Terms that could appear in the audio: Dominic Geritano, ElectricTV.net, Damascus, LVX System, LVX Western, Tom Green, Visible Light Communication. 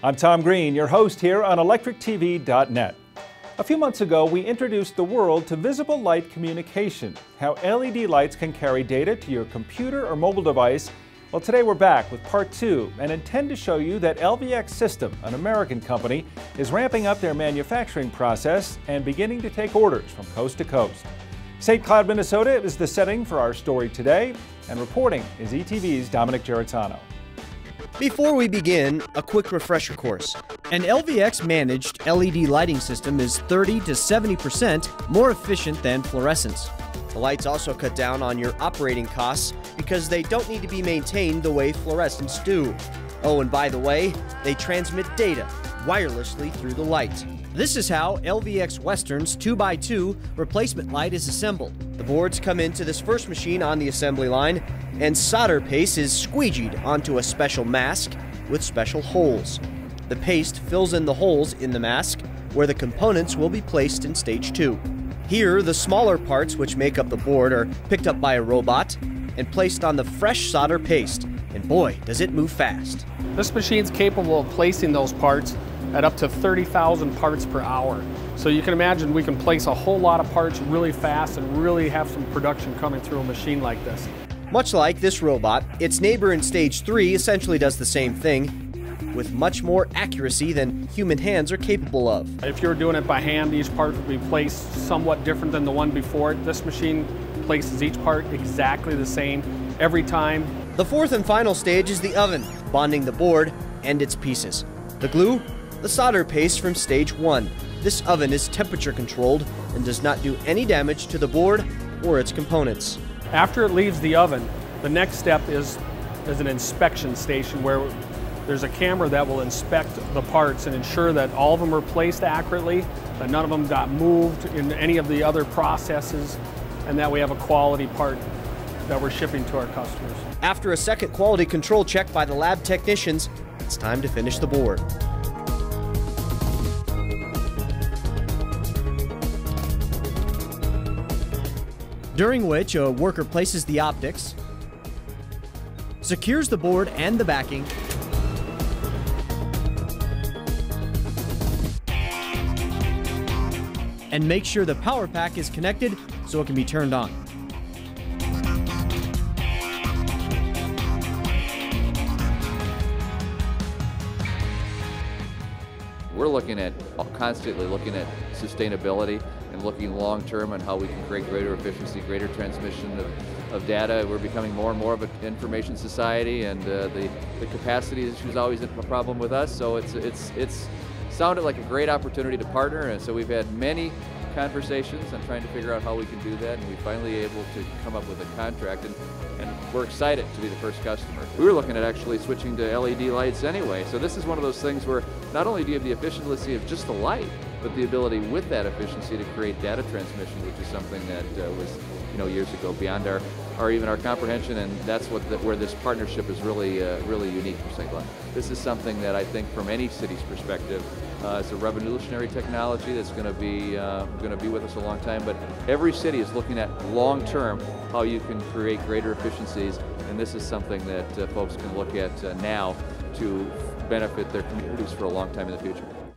I'm Tom Green, your host here on ElectricTV.net. A few months ago, we introduced the world to visible light communication, how LED lights can carry data to your computer or mobile device. Well, today we're back with part two and intend to show you that LVX System, an American company, is ramping up their manufacturing process and beginning to take orders from coast to coast. St. Cloud, Minnesota is the setting for our story today, and reporting is ETV's Dominic Geritano. Before we begin, a quick refresher course. An LVX-managed LED lighting system is 30 to 70% more efficient than fluorescence. The lights also cut down on your operating costs because they don't need to be maintained the way fluorescents do. Oh, and by the way, they transmit data wirelessly through the light. This is how LVX Western's 2x2 replacement light is assembled. The boards come into this first machine on the assembly line, and solder paste is squeegeed onto a special mask with special holes. The paste fills in the holes in the mask where the components will be placed in stage 2. Here, the smaller parts which make up the board are picked up by a robot and placed on the fresh solder paste. And boy, does it move fast. This machine's capable of placing those parts at up to 30,000 parts per hour. So you can imagine we can place a whole lot of parts really fast and really have some production coming through a machine like this. Much like this robot, its neighbor in stage 3 essentially does the same thing, with much more accuracy than human hands are capable of. If you're doing it by hand, each part would be placed somewhat different than the one before it. This machine places each part exactly the same every time. The fourth and final stage is the oven, bonding the board and its pieces. The glue, the solder paste from stage 1. This oven is temperature controlled and does not do any damage to the board or its components. After it leaves the oven, the next step is an inspection station where there's a camera that will inspect the parts and ensure that all of them are placed accurately, that none of them got moved in any of the other processes, and that we have a quality part that we're shipping to our customers. After a second quality control check by the lab technicians, it's time to finish the board. During which a worker places the optics, secures the board and the backing, and make sure the power pack is connected so it can be turned on. We're constantly looking at sustainability and looking long-term on how we can create greater efficiency, greater transmission of data. We're becoming more and more of an information society, and the capacity issue is always a problem with us, so it's sounded like a great opportunity to partner, and so we've had many conversations on trying to figure out how we can do that, and we finally able to come up with a contract, and we're excited to be the first customer. We were looking at actually switching to LED lights anyway, so this is one of those things where not only do you have the efficiency of just the light, but the ability with that efficiency to create data transmission, which is something that was, years ago beyond even our comprehension, and that's where this partnership is really unique for St. Cloud. This is something that I think, from any city's perspective, it's a revolutionary technology that's going to be with us a long time. But every city is looking at long term how you can create greater efficiencies, and this is something that folks can look at now to benefit their communities for a long time in the future.